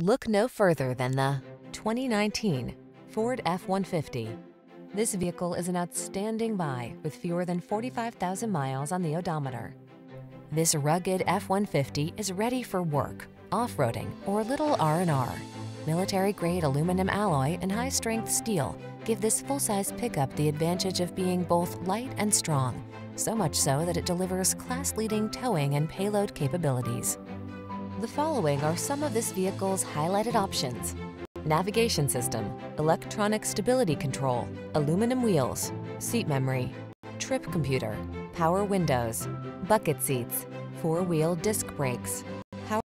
Look no further than the 2019 Ford F-150. This vehicle is an outstanding buy with fewer than 45,000 miles on the odometer. This rugged F-150 is ready for work, off-roading, or a little R&R. Military-grade aluminum alloy and high-strength steel give this full-size pickup the advantage of being both light and strong, so much so that it delivers class-leading towing and payload capabilities. The following are some of this vehicle's highlighted options: navigation system, electronic stability control, aluminum wheels, seat memory, trip computer, power windows, bucket seats, four-wheel disc brakes.